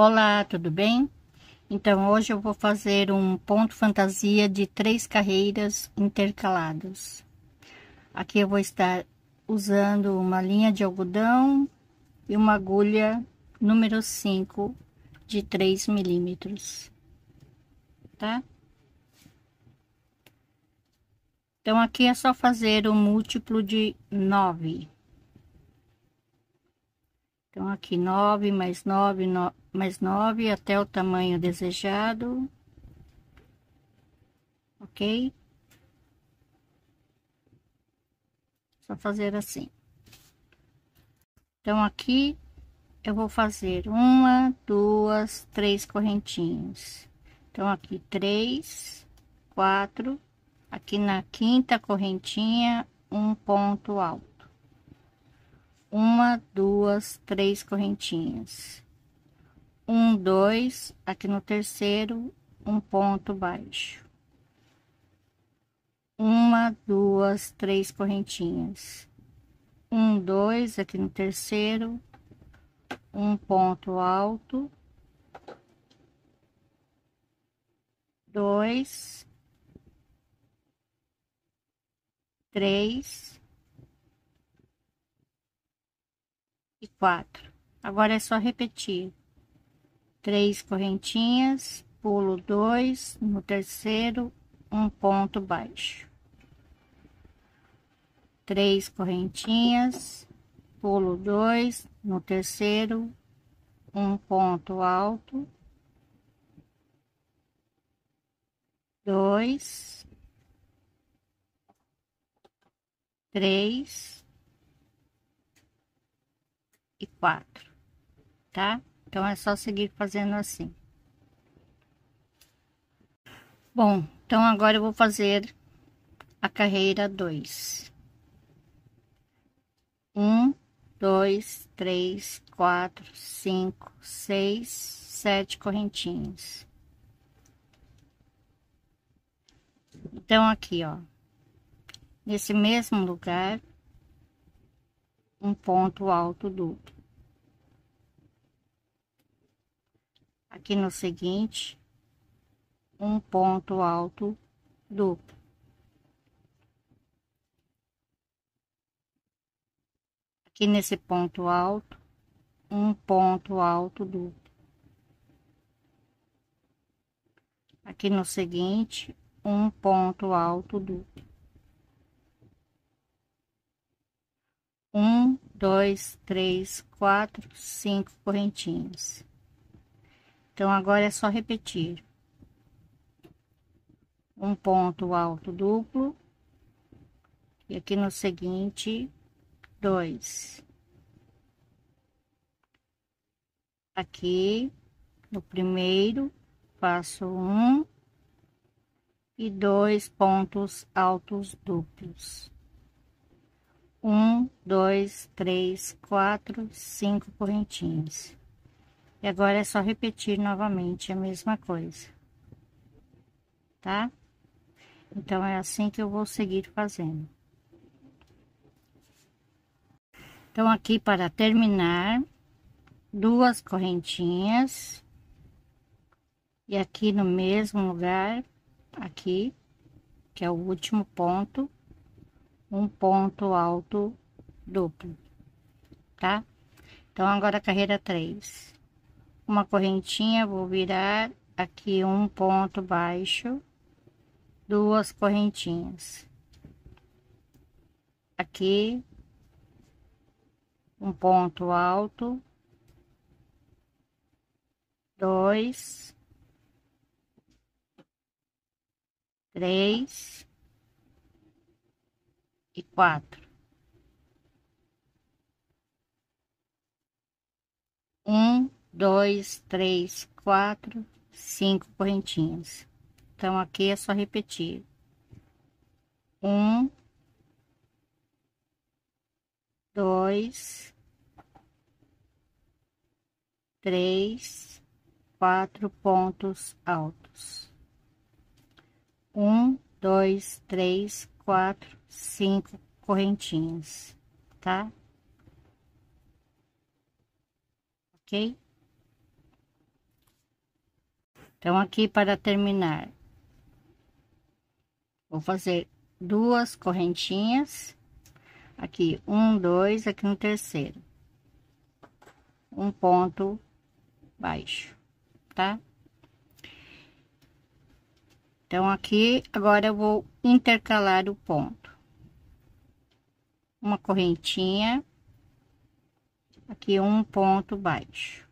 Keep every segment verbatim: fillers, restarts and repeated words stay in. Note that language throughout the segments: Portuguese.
Olá, tudo bem? Então, hoje eu vou fazer um ponto fantasia de três carreiras intercaladas. Aqui eu vou estar usando uma linha de algodão e uma agulha número cinco de três milímetros, tá? Então, aqui é só fazer um múltiplo de nove. Então, aqui nove mais nove, nove mais nove até o tamanho desejado, ok? Só fazer assim. Então, aqui eu vou fazer uma, duas, três correntinhas. Então, aqui três, quatro, aqui na quinta correntinha, um ponto alto. Uma, duas, três correntinhas, um, dois, aqui no terceiro, um ponto baixo, uma, duas, três correntinhas, um, dois, aqui no terceiro, um ponto alto, dois, três e quatro. Agora é só repetir três correntinhas, pulo dois, no terceiro, um ponto baixo, três correntinhas, pulo dois, no terceiro, um ponto alto, dois, três e quatro, tá? Então, é só seguir fazendo assim. Bom, então, agora eu vou fazer a carreira dois. um, dois, três, quatro, cinco, seis, sete correntinhas. Então, aqui, ó, nesse mesmo lugar, um ponto alto duplo. Aqui no seguinte, um ponto alto duplo. Aqui nesse ponto alto, um ponto alto duplo. Aqui no seguinte, um ponto alto duplo. um, dois, três, quatro, cinco correntinhas. Então, agora é só repetir um ponto alto duplo, e aqui no seguinte, dois. Aqui no primeiro, faço um e dois pontos altos duplos. um, dois, três, quatro, cinco correntinhas. E agora é só repetir novamente a mesma coisa, tá? Então, é assim que eu vou seguir fazendo. Então, aqui para terminar, duas correntinhas. E aqui no mesmo lugar, aqui, que é o último ponto, um ponto alto duplo, tá? Então, agora a carreira três. Uma correntinha, vou virar aqui um ponto baixo, duas correntinhas. Aqui, um ponto alto, dois, três e quatro. um, dois, três, quatro, cinco correntinhas. Então, aqui é só repetir um, dois, três, quatro pontos altos. um, dois, três, quatro, cinco correntinhas, tá? Ok? Então, aqui para terminar, vou fazer duas correntinhas, aqui um, dois, aqui no terceiro, um ponto baixo, tá? Então, aqui agora eu vou intercalar o ponto, uma correntinha, aqui um ponto baixo,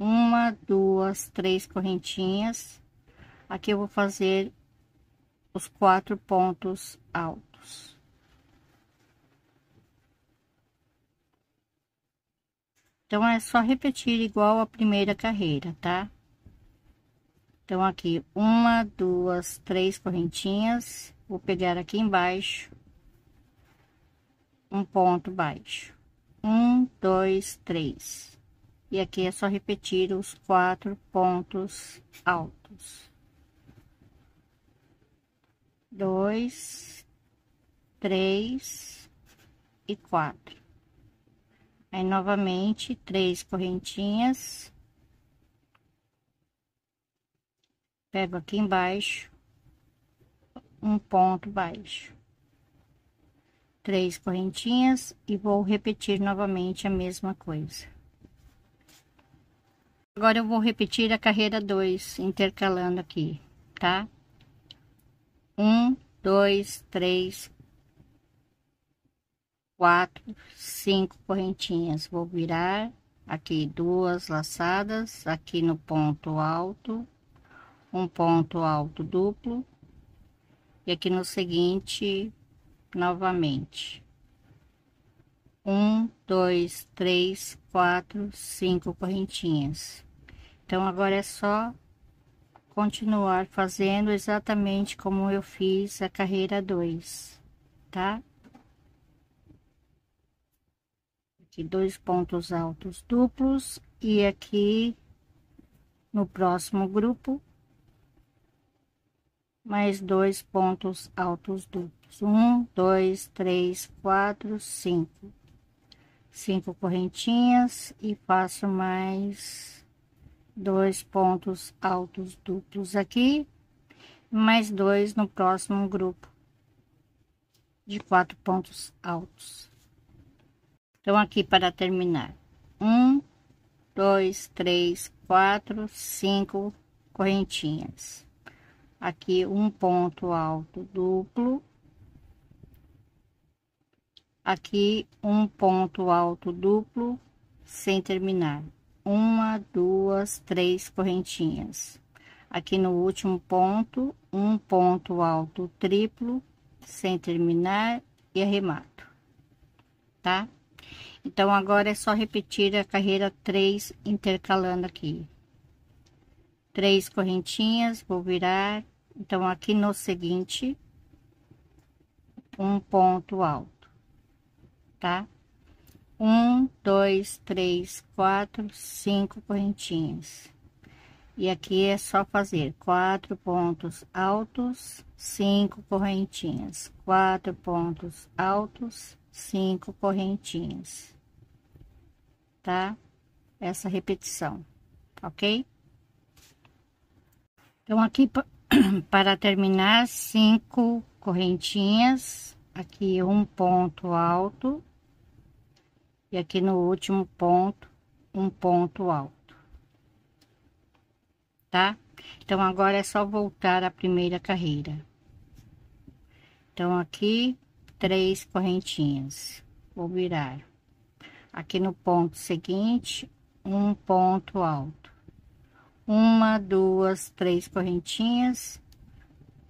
uma, duas, três correntinhas, aqui eu vou fazer os quatro pontos altos. Então, é só repetir igual a primeira carreira, tá? Então, aqui, uma, duas, três correntinhas, vou pegar aqui embaixo, um ponto baixo, um, dois, três. E aqui é só repetir os quatro pontos altos. Dois, três e quatro. Aí, novamente, três correntinhas. Pego aqui embaixo, um ponto baixo. Três correntinhas e vou repetir novamente a mesma coisa. Agora, eu vou repetir a carreira dois, intercalando aqui, tá? Um, dois, três, quatro, cinco correntinhas, vou virar aqui duas laçadas, aqui no ponto alto, um ponto alto duplo, e aqui no seguinte, novamente, um, dois, três, quatro, cinco correntinhas. Então, agora é só continuar fazendo exatamente como eu fiz a carreira dois, tá? Dois pontos altos duplos, e aqui no próximo grupo mais dois pontos altos duplos, um, dois, três, quatro, cinco, cinco correntinhas, e faço mais dois pontos altos duplos aqui, mais dois no próximo grupo de quatro pontos altos. Então, aqui para terminar, um, dois, três, quatro, cinco correntinhas. Aqui, um ponto alto duplo. Aqui, um ponto alto duplo, sem terminar. Uma, duas, três correntinhas. Aqui no último ponto, um ponto alto triplo, sem terminar, e arremato, tá? Então, agora é só repetir a carreira três, intercalando aqui. Três correntinhas, vou virar. Então, aqui no seguinte, um ponto alto, tá? Um, dois, três, quatro, cinco correntinhas. E aqui é só fazer quatro pontos altos, cinco correntinhas, quatro pontos altos, cinco correntinhas, tá? Essa repetição, ok? Então, aqui para terminar, cinco correntinhas, aqui um ponto alto, e aqui no último ponto, um ponto alto, tá? Então, agora é só voltar à primeira carreira. Então, aqui três correntinhas, vou virar aqui no ponto seguinte, um ponto alto, uma, duas, três correntinhas,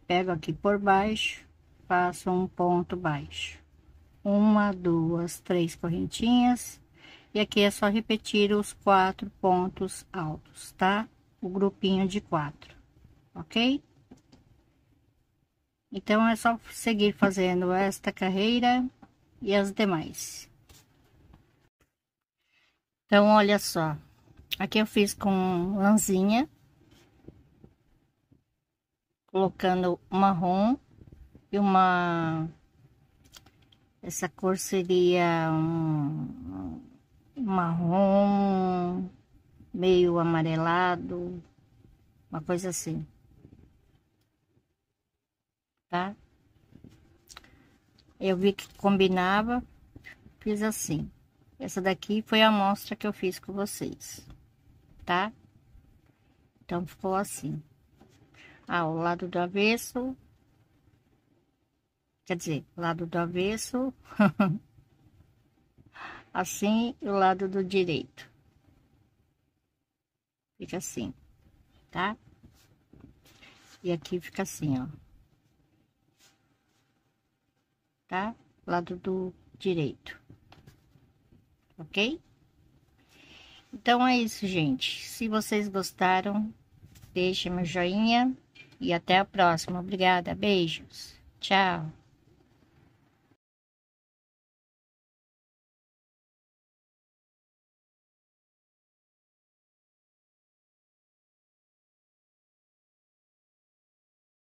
pego aqui por baixo, faço um ponto baixo, uma, duas, três correntinhas, e aqui é só repetir os quatro pontos altos, tá? O grupinho de quatro, ok? Então, é só seguir fazendo esta carreira e as demais. Então, olha só. Aqui eu fiz com lãzinha. Colocando marrom e uma... Essa cor seria um marrom meio amarelado. uma coisa assim, tá? Eu vi que combinava, fiz assim. Essa daqui foi a amostra que eu fiz com vocês, tá? Então, ficou assim. Ao ah, lado do avesso, quer dizer, lado do avesso, assim, e o lado do direito. Fica assim, tá? E aqui fica assim, ó. Tá? Lado do direito. Ok? Então, é isso, gente. Se vocês gostaram, deixem meu joinha. E até a próxima. Obrigada. Beijos. Tchau.